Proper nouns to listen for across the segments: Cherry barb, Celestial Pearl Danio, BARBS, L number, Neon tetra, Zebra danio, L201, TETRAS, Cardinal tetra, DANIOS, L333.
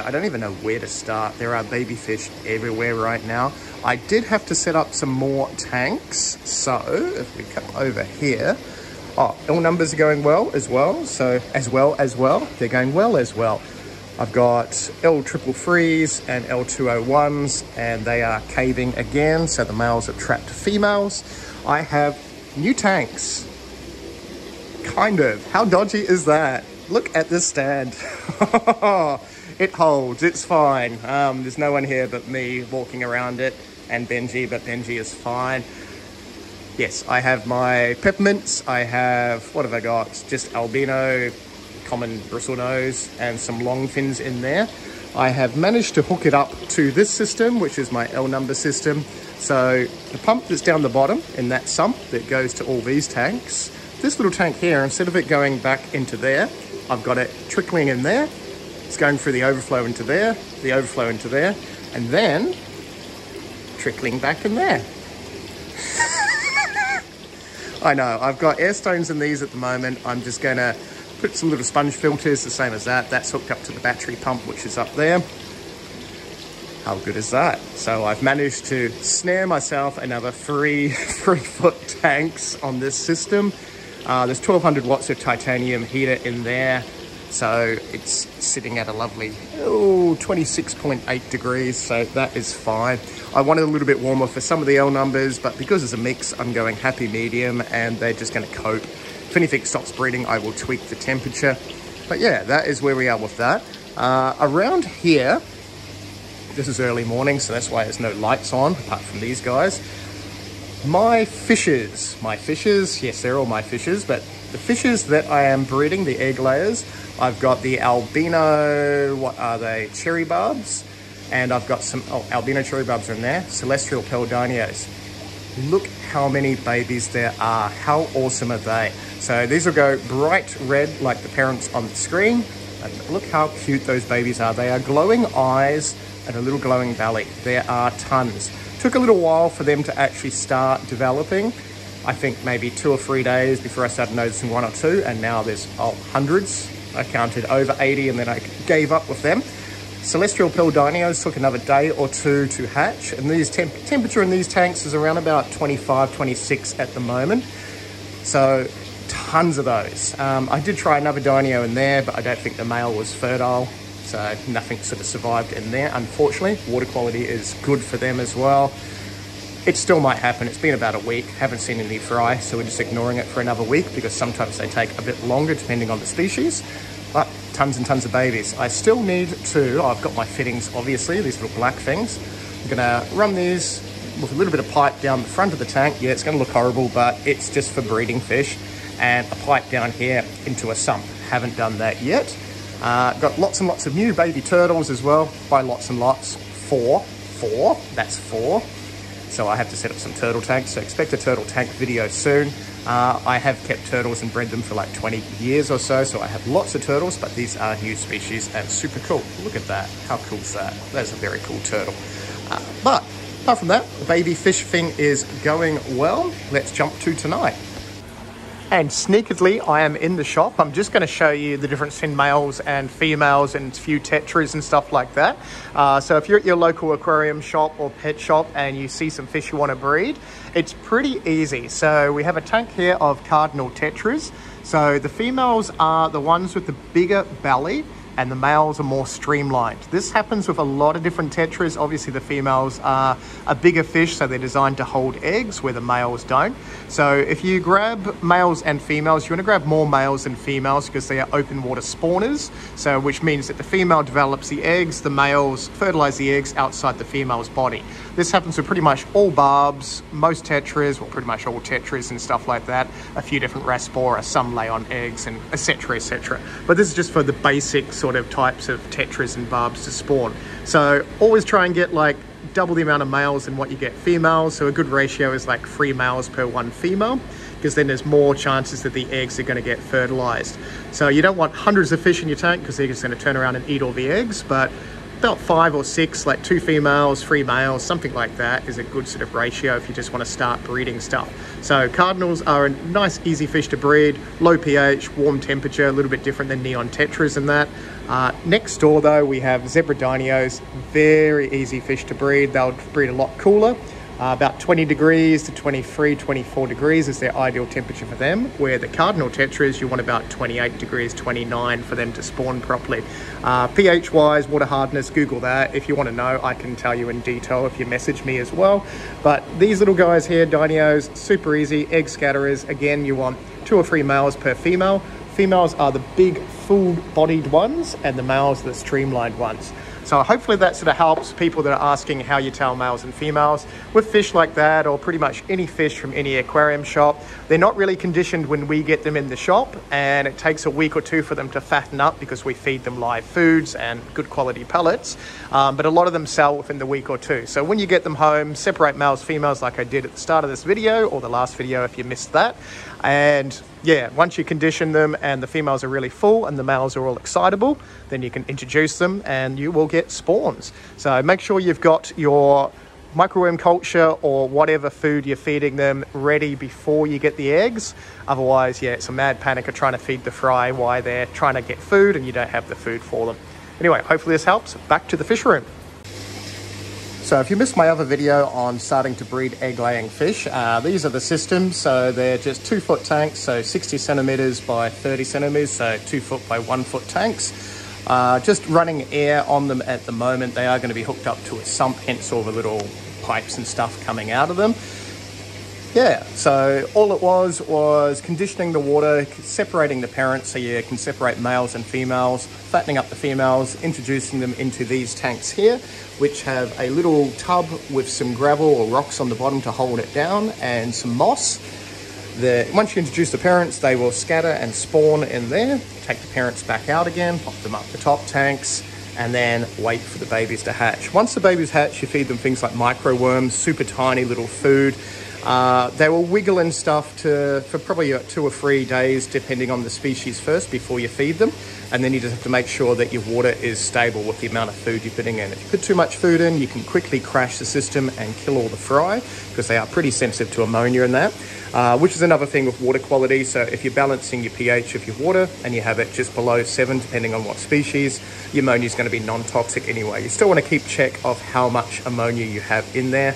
I don't even know where to start. There are baby fish everywhere right now. I did have to set up some more tanks. So if we come over here, oh, all numbers are going well as well. So they're going well as well. I've got L333s and L201s, and they are caving again. So the males have trapped females. I have new tanks. Kind of. How dodgy is that? Look at this stand. It holds. It's fine. There's no one here but me walking around it and Benji, but Benji is fine. Yes, I have my peppermints. I have, what have I got? Just albino, common bristlenose, and some long fins in there. I have managed to hook it up to this system, which is my L number system. So the pump that's down the bottom in that sump that goes to all these tanks, this little tank here, instead of it going back into there, I've got it trickling in there. It's going through the overflow into there, the overflow into there, and then trickling back in there. I know, I've got air stones in these at the moment. I'm just gonna put some little sponge filters, the same as that. That's hooked up to the battery pump, which is up there. How good is that? So I've managed to snare myself another three foot tanks on this system. There's 1200 watts of titanium heater in there. So it's sitting at a lovely 26.8 degrees. So that is fine. I wanted a little bit warmer for some of the L numbers, but because it's a mix, I'm going happy medium and they're just gonna cope. If anything stops breeding, I will tweak the temperature. But yeah, that is where we are with that. Around here, this is early morning, so that's why there's no lights on apart from these guys. My fishes, yes, they're all my fishes, but the fishes that I am breeding, the egg layers, I've got the albino, what are they, cherry barbs, and I've got some, oh, albino cherry barbs are in there, Celestial Pearl Danios. Look how many babies there are. How awesome are they? So these will go bright red like the parents on the screen, and look how cute those babies are. They are glowing eyes and a little glowing belly. There are tons. Took a little while for them to actually start developing. I think maybe 2 or 3 days before I started noticing 1 or 2, and now there's hundreds. I counted over 80 and then I gave up with them. Celestial Pearl Danios took another day or 2 to hatch, and these temperature in these tanks is around about 25, 26 at the moment. So tons of those. I did try another Danio in there, but I don't think the male was fertile. So nothing sort of survived in there, unfortunately. Water quality is good for them as well. It still might happen. It's been about a week. Haven't seen any fry, so we're just ignoring it for another week because sometimes they take a bit longer depending on the species. But tons and tons of babies. I still need to, I've got my fittings, obviously, these little black things. I'm gonna run these with a little bit of pipe down the front of the tank. Yeah, it's gonna look horrible, but it's just for breeding fish. And a pipe down here into a sump. Haven't done that yet. Got lots and lots of new baby turtles as well. By lots and lots, four, that's 4. So I have to set up some turtle tanks. So expect a turtle tank video soon. I have kept turtles and bred them for like 20 years or so. So I have lots of turtles, but these are new species and super cool. Look at that, how cool is that? That's a very cool turtle. But apart from that, the baby fish thing is going well. Let's jump to tonight. And sneakily, I am in the shop. I'm just going to show you the difference in males and females and a few tetras and stuff like that. So if you're at your local aquarium shop or pet shop and you see some fish you want to breed, it's pretty easy. So we have a tank here of Cardinal tetras. So the females are the ones with the bigger belly and the males are more streamlined. This happens with a lot of different tetras. Obviously the females are a bigger fish, so they're designed to hold eggs where the males don't. So if you grab males and females, you wanna grab more males than females because they are open water spawners. So which means that the female develops the eggs, the males fertilize the eggs outside the female's body. This happens with pretty much all barbs, most tetras, well pretty much all tetras and stuff like that. A few different Raspora, some lay on eggs and et cetera. But this is just for the basics sort of types of tetras and barbs to spawn. So always try and get like double the amount of males than what you get females. So a good ratio is like 3 males per 1 female, because then there's more chances that the eggs are going to get fertilized. So you don't want hundreds of fish in your tank because they're just going to turn around and eat all the eggs, but about 5 or 6, like 2 females, 3 males, something like that is a good sort of ratio if you just want to start breeding stuff. So cardinals are a nice easy fish to breed, low pH, warm temperature, a little bit different than neon tetras and that. Next door though we have zebra danios, very easy fish to breed. They'll breed a lot cooler. About 20 degrees to 23, 24 degrees is their ideal temperature for them, where the cardinal tetras, you want about 28 degrees, 29 for them to spawn properly. pH-wise, water hardness, Google that. If you want to know, I can tell you in detail if you message me as well. But these little guys here, danios, super easy. Egg scatterers, again, you want 2 or 3 males per female. Females are the big full-bodied ones and the males the streamlined ones. So hopefully that sort of helps people that are asking how you tell males and females. With fish like that, or pretty much any fish from any aquarium shop, they're not really conditioned when we get them in the shop, and it takes a week or two for them to fatten up because we feed them live foods and good quality pellets, but a lot of them sell within the week or two. So when you get them home, separate males, females like I did at the start of this video, or the last video if you missed that. And yeah, once you condition them and the females are really full and the males are all excitable, then you can introduce them and you will get spawns. So make sure you've got your microworm culture or whatever food you're feeding them ready before you get the eggs. Otherwise, yeah, it's a mad panic of trying to feed the fry while they're trying to get food and you don't have the food for them. Anyway, hopefully this helps. Back to the fish room. So if you missed my other video on starting to breed egg-laying fish, these are the systems. So they're just 2-foot tanks, so 60 centimeters by 30 centimeters, so 2-foot by 1-foot tanks. Just running air on them at the moment. They are going to be hooked up to a sump, hence all the little pipes and stuff coming out of them. Yeah, so all it was conditioning the water, separating the parents so you can separate males and females, fattening up the females, introducing them into these tanks here, which have a little tub with some gravel or rocks on the bottom to hold it down and some moss. Once you introduce the parents, they will scatter and spawn in there. Take the parents back out again, pop them up the top tanks, and then wait for the babies to hatch. Once the babies hatch, you feed them things like microworms, super tiny little food. They will wiggle and stuff for probably 2 or 3 days, depending on the species first, before you feed them. And then you just have to make sure that your water is stable with the amount of food you're putting in. If you put too much food in, you can quickly crash the system and kill all the fry, because they are pretty sensitive to ammonia and that, which is another thing with water quality. So if you're balancing your pH of your water and you have it just below 7, depending on what species, your ammonia is going to be non-toxic anyway. You still want to keep check of how much ammonia you have in there.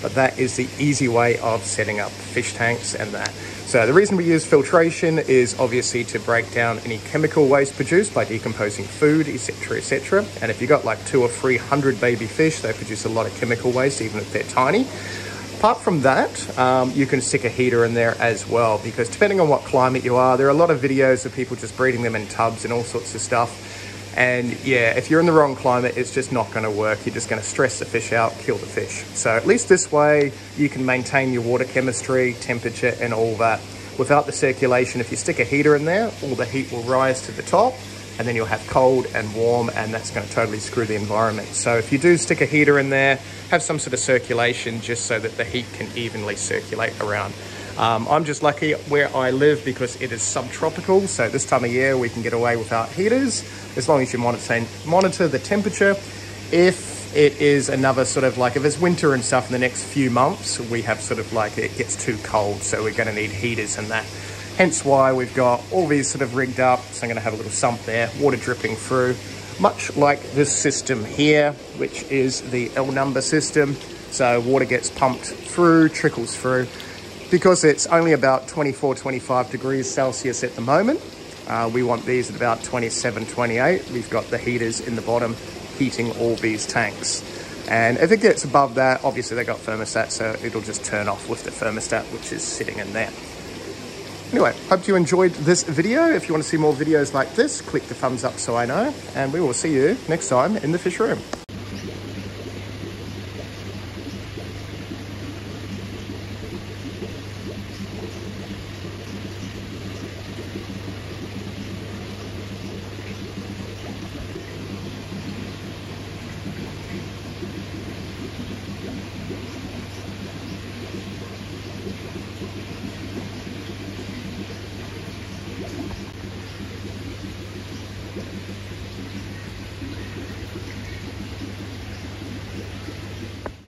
But that is the easy way of setting up fish tanks and that. So the reason we use filtration is obviously to break down any chemical waste produced by decomposing food, etc, etc. And if you've got like 200 or 300 baby fish, they produce a lot of chemical waste, even if they're tiny. Apart from that, you can stick a heater in there as well, because depending on what climate you are, there are a lot of videos of people just breeding them in tubs and all sorts of stuff. And yeah, if you're in the wrong climate, it's just not going to work. You're just going to stress the fish out, kill the fish. So at least this way, you can maintain your water chemistry, temperature, and all that. Without the circulation, if you stick a heater in there, all the heat will rise to the top, and then you'll have cold and warm, and that's going to totally screw the environment. So if you do stick a heater in there, have some sort of circulation just so that the heat can evenly circulate around. I'm just lucky where I live because it is subtropical, so this time of year we can get away without heaters as long as you monitor the temperature. If it is another sort of like, if it's winter and stuff in the next few months, we have sort of like it gets too cold, so we're going to need heaters and that. Hence why we've got all these sort of rigged up, so I'm going to have a little sump there, water dripping through, much like this system here, which is the L number system. So water gets pumped through, trickles through. Because it's only about 24, 25 degrees Celsius at the moment, we want these at about 27, 28. We've got the heaters in the bottom heating all these tanks. And if it gets above that, obviously they got thermostat, so it'll just turn off with the thermostat, which is sitting in there. Anyway, hope you enjoyed this video. If you want to see more videos like this, click the thumbs up so I know. And we will see you next time in the fish room.